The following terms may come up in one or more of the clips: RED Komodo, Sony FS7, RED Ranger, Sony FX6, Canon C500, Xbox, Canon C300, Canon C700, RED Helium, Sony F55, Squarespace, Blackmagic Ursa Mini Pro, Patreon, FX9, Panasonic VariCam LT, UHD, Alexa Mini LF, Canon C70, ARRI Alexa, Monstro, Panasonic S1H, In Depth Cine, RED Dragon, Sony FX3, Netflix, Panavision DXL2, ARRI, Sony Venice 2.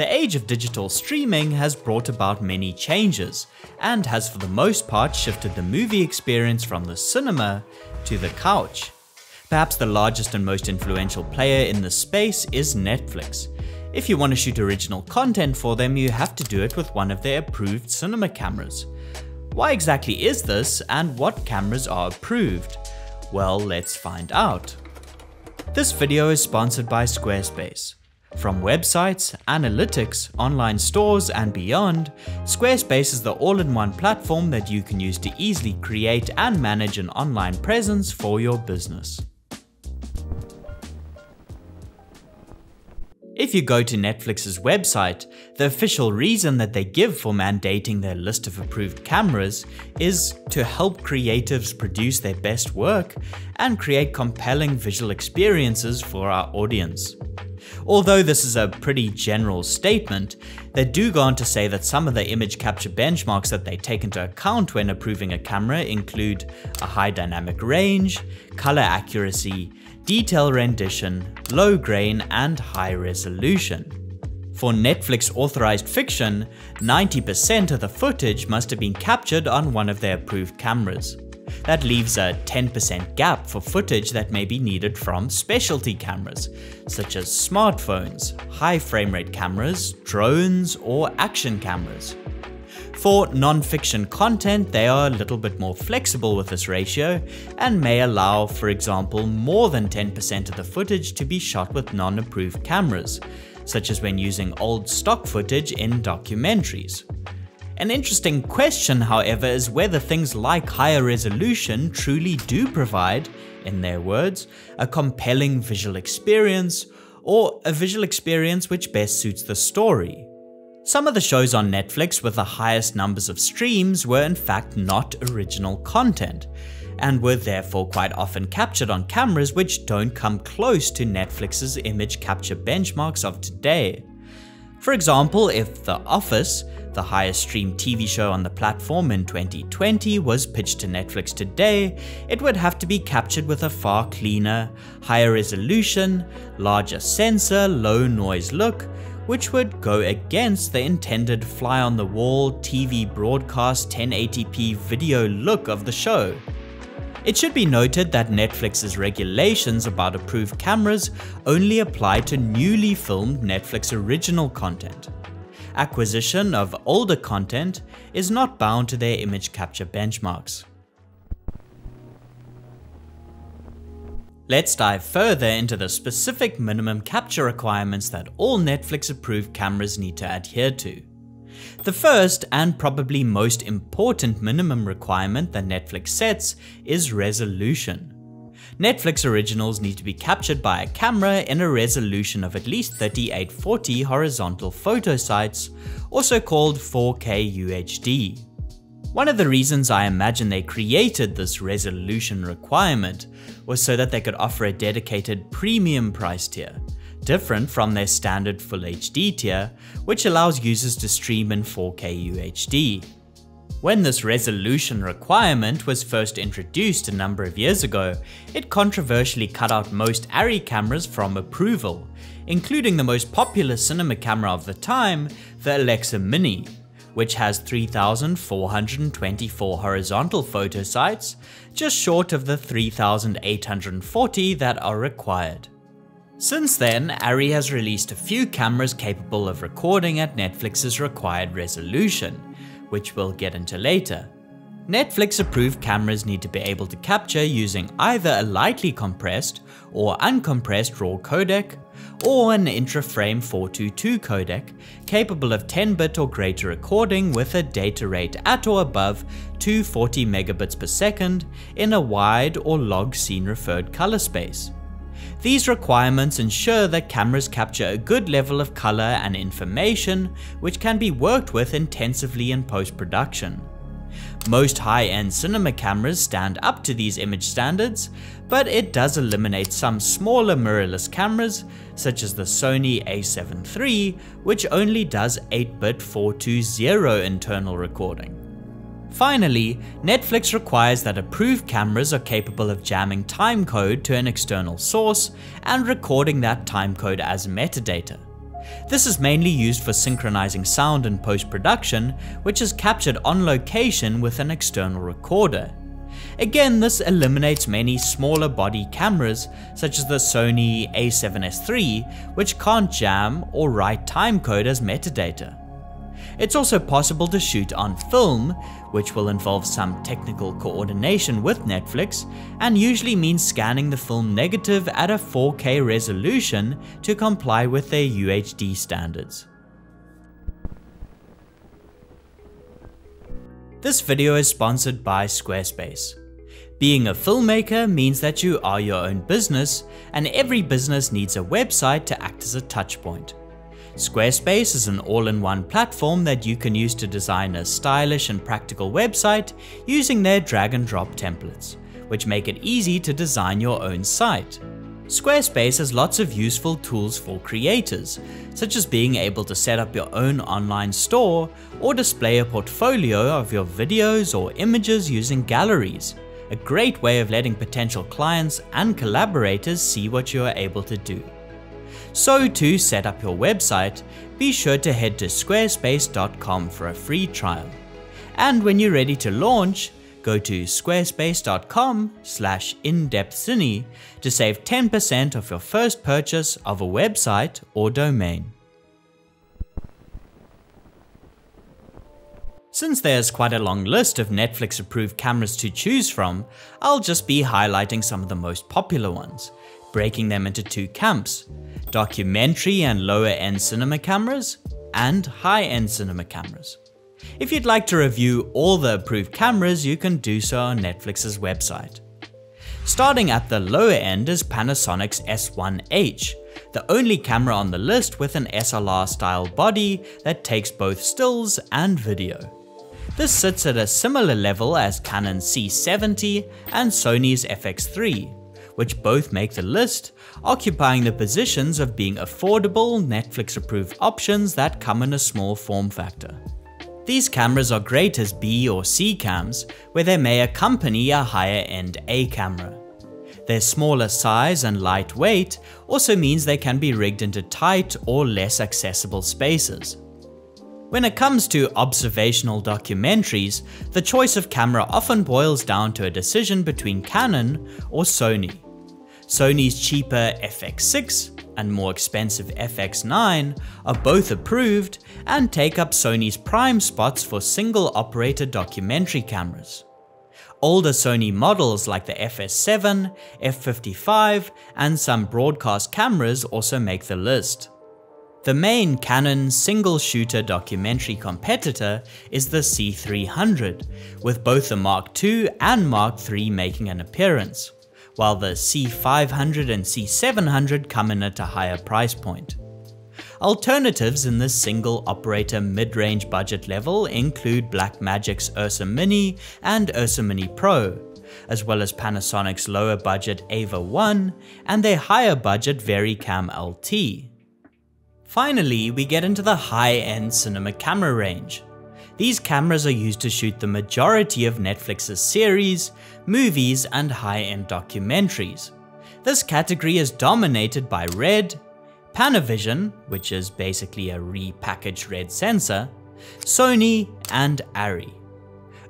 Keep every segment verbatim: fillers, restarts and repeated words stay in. The age of digital streaming has brought about many changes, and has for the most part shifted the movie experience from the cinema to the couch. Perhaps the largest and most influential player in this space is Netflix. If you want to shoot original content for them, you have to do it with one of their approved cinema cameras. Why exactly is this, and what cameras are approved? Well, let's find out. This video is sponsored by Squarespace. From websites, analytics, online stores, and beyond, Squarespace is the all-in-one platform that you can use to easily create and manage an online presence for your business. If you go to Netflix's website, the official reason that they give for mandating their list of approved cameras is to help creatives produce their best work and create compelling visual experiences for our audience. Although this is a pretty general statement, they do go on to say that some of the image capture benchmarks that they take into account when approving a camera include a high dynamic range, color accuracy, detail rendition, low grain, and high resolution. For Netflix authorized fiction, ninety percent of the footage must have been captured on one of their approved cameras. That leaves a ten percent gap for footage that may be needed from specialty cameras, such as smartphones, high frame rate cameras, drones, or action cameras. For non-fiction content, they are a little bit more flexible with this ratio and may allow, for example, more than ten percent of the footage to be shot with non-approved cameras, such as when using old stock footage in documentaries. An interesting question, however, is whether things like higher resolution truly do provide, in their words, a compelling visual experience, or a visual experience which best suits the story. Some of the shows on Netflix with the highest numbers of streams were in fact not original content, and were therefore quite often captured on cameras which don't come close to Netflix's image capture benchmarks of today. For example, if The Office, the highest streamed T V show on the platform in twenty twenty, was pitched to Netflix today, it would have to be captured with a far cleaner, higher resolution, larger sensor, low noise look, which would go against the intended fly-on-the-wall T V broadcast ten eighty p video look of the show. It should be noted that Netflix's regulations about approved cameras only apply to newly filmed Netflix original content. Acquisition of older content is not bound to their image capture benchmarks. Let's dive further into the specific minimum capture requirements that all Netflix-approved cameras need to adhere to. The first and probably most important minimum requirement that Netflix sets is resolution. Netflix originals need to be captured by a camera in a resolution of at least thirty-eight forty horizontal photo sites, also called four K U H D. One of the reasons I imagine they created this resolution requirement was so that they could offer a dedicated premium price tier, different from their standard Full H D tier, which allows users to stream in four K U H D. When this resolution requirement was first introduced a number of years ago, it controversially cut out most ARRI cameras from approval, including the most popular cinema camera of the time, the Alexa Mini, which has three thousand four hundred twenty-four horizontal photo sites, just short of the three thousand eight hundred forty that are required. Since then, ARRI has released a few cameras capable of recording at Netflix's required resolution, which we'll get into later. Netflix-approved cameras need to be able to capture using either a lightly compressed or uncompressed RAW codec, or an intra-frame four twenty-two codec, capable of ten bit or greater recording with a data rate at or above two hundred forty megabits per second in a wide or log scene referred color space. These requirements ensure that cameras capture a good level of color and information, which can be worked with intensively in post-production. Most high-end cinema cameras stand up to these image standards, but it does eliminate some smaller mirrorless cameras, such as the Sony A seven three, which only does eight bit four twenty internal recording. Finally, Netflix requires that approved cameras are capable of jamming timecode to an external source and recording that timecode as metadata. This is mainly used for synchronizing sound in post-production, which is captured on location with an external recorder. Again, this eliminates many smaller body cameras, such as the Sony A seven S three, which can't jam or write timecode as metadata. It's also possible to shoot on film, which will involve some technical coordination with Netflix, and usually means scanning the film negative at a four K resolution to comply with their U H D standards. This video is sponsored by Squarespace. Being a filmmaker means that you are your own business, and every business needs a website to act as a touchpoint. Squarespace is an all-in-one platform that you can use to design a stylish and practical website using their drag-and-drop templates, which make it easy to design your own site. Squarespace has lots of useful tools for creators, such as being able to set up your own online store or display a portfolio of your videos or images using galleries, a great way of letting potential clients and collaborators see what you are able to do. So to set up your website, be sure to head to squarespace dot com for a free trial. And when you're ready to launch, go to squarespace dot com slash indepthcine to save ten percent of your first purchase of a website or domain. Since there's quite a long list of Netflix-approved cameras to choose from, I'll just be highlighting some of the most popular ones, breaking them into two camps: documentary and lower-end cinema cameras, and high-end cinema cameras. If you'd like to review all the approved cameras, you can do so on Netflix's website. Starting at the lower end is Panasonic's S one H, the only camera on the list with an S L R-style body that takes both stills and video. This sits at a similar level as Canon C seventy and Sony's F X three, which both make the list, occupying the positions of being affordable, Netflix-approved options that come in a small form factor. These cameras are great as B or C cams, where they may accompany a higher-end A camera. Their smaller size and light weight also means they can be rigged into tight or less accessible spaces. When it comes to observational documentaries, the choice of camera often boils down to a decision between Canon or Sony. Sony's cheaper F X six and more expensive F X nine are both approved and take up Sony's prime spots for single-operator documentary cameras. Older Sony models like the F S seven, F fifty-five, and some broadcast cameras also make the list. The main Canon single-shooter documentary competitor is the C three hundred, with both the Mark two and Mark three making an appearance, while the C five hundred and C seven hundred come in at a higher price point. Alternatives in this single-operator mid-range budget level include Blackmagic's Ursa Mini and Ursa Mini Pro, as well as Panasonic's lower-budget Ava one and their higher-budget VariCam L T. Finally, we get into the high-end cinema camera range. These cameras are used to shoot the majority of Netflix's series, movies, and high-end documentaries. This category is dominated by RED, Panavision, which is basically a repackaged RED sensor, Sony, and ARRI.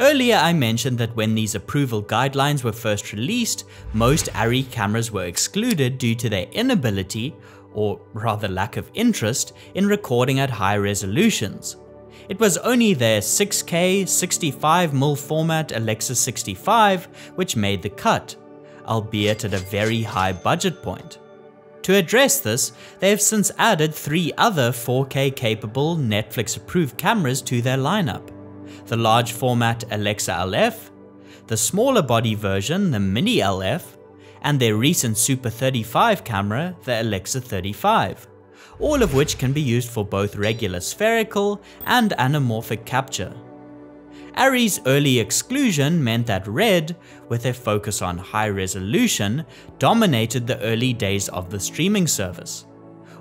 Earlier I mentioned that when these approval guidelines were first released, most ARRI cameras were excluded due to their inability, or rather lack of interest, in recording at high resolutions. It was only their six K sixty-five millimeter format Alexa sixty-five which made the cut, albeit at a very high budget point. To address this, they have since added three other four K-capable Netflix-approved cameras to their lineup: the large format Alexa L F, the smaller body version, the Mini L F, and their recent Super thirty-five camera, the Alexa thirty-five, all of which can be used for both regular spherical and anamorphic capture. ARRI's early exclusion meant that RED, with their focus on high resolution, dominated the early days of the streaming service.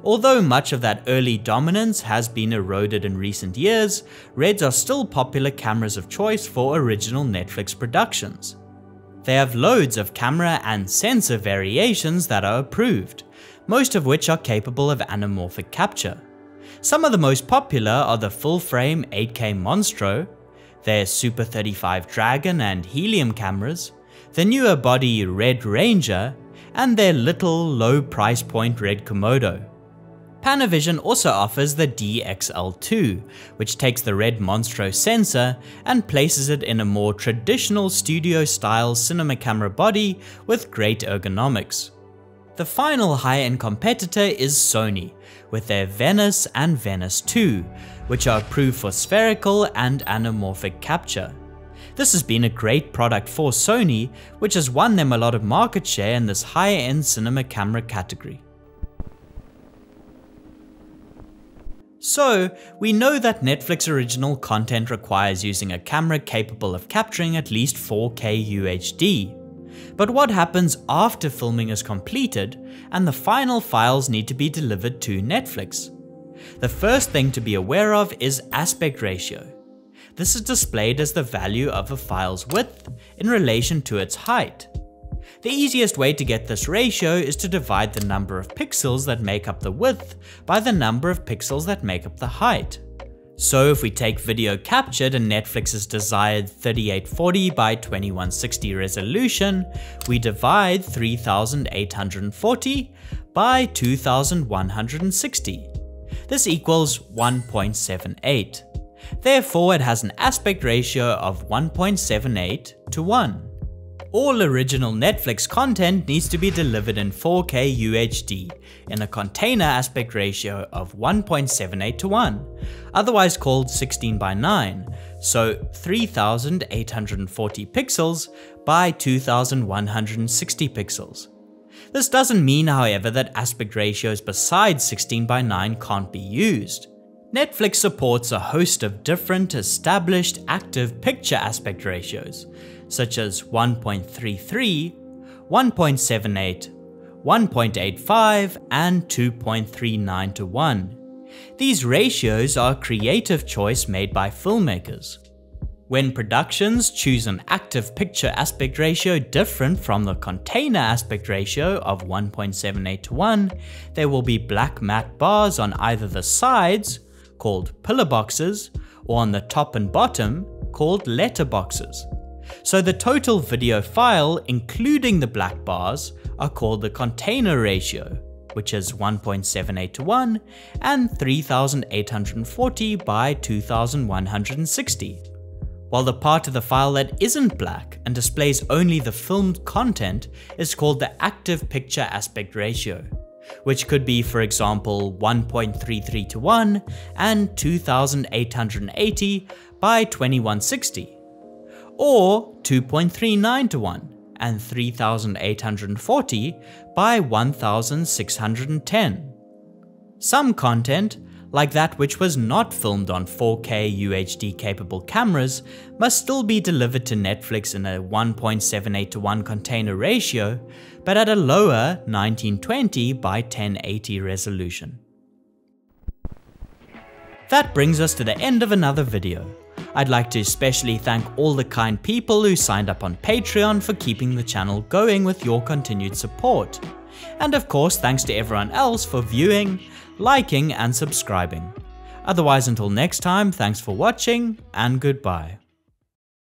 Although much of that early dominance has been eroded in recent years, REDs are still popular cameras of choice for original Netflix productions. They have loads of camera and sensor variations that are approved, most of which are capable of anamorphic capture. Some of the most popular are the full-frame eight K Monstro, their Super thirty-five Dragon and Helium cameras, the newer body RED Ranger, and their little low price point RED Komodo. Panavision also offers the D X L two, which takes the RED Monstro sensor and places it in a more traditional studio-style cinema camera body with great ergonomics. The final high-end competitor is Sony, with their Venice and Venice two, which are approved for spherical and anamorphic capture. This has been a great product for Sony, which has won them a lot of market share in this high-end cinema camera category. So, we know that Netflix original content requires using a camera capable of capturing at least four K U H D. But what happens after filming is completed and the final files need to be delivered to Netflix? The first thing to be aware of is aspect ratio. This is displayed as the value of a file's width in relation to its height. The easiest way to get this ratio is to divide the number of pixels that make up the width by the number of pixels that make up the height. So if we take video captured in Netflix's desired thirty-eight forty by twenty-one sixty resolution, we divide three thousand eight hundred forty by two thousand one hundred sixty. This equals one point seven eight. Therefore, it has an aspect ratio of one point seven eight to one. All original Netflix content needs to be delivered in four K U H D in a container aspect ratio of one point seven eight to one, otherwise called sixteen by nine, so three thousand eight hundred forty pixels by two thousand one hundred sixty pixels. This doesn't mean, however, that aspect ratios besides sixteen by nine can't be used. Netflix supports a host of different established active picture aspect ratios, such as one point three three, one point seven eight, one point eight five, and two point three nine to one. These ratios are a creative choice made by filmmakers. When productions choose an active picture aspect ratio different from the container aspect ratio of one point seven eight to one, there will be black matte bars on either the sides, called pillar boxes, or on the top and bottom, called letter boxes. So the total video file, including the black bars, are called the container ratio, which is one point seven eight to one and three thousand eight hundred forty by two thousand one hundred sixty. While the part of the file that isn't black and displays only the filmed content is called the active picture aspect ratio, which could be, for example, one point three three to one and two thousand eight hundred eighty by twenty-one sixty. Or two point three nine to one and three thousand eight hundred forty by one thousand six hundred ten. Some content, like that which was not filmed on four K U H D capable cameras, must still be delivered to Netflix in a one point seven eight to one container ratio, but at a lower nineteen twenty by ten eighty resolution. That brings us to the end of another video. I'd like to especially thank all the kind people who signed up on Patreon for keeping the channel going with your continued support. And of course, thanks to everyone else for viewing, liking, and subscribing. Otherwise, until next time, thanks for watching, and goodbye.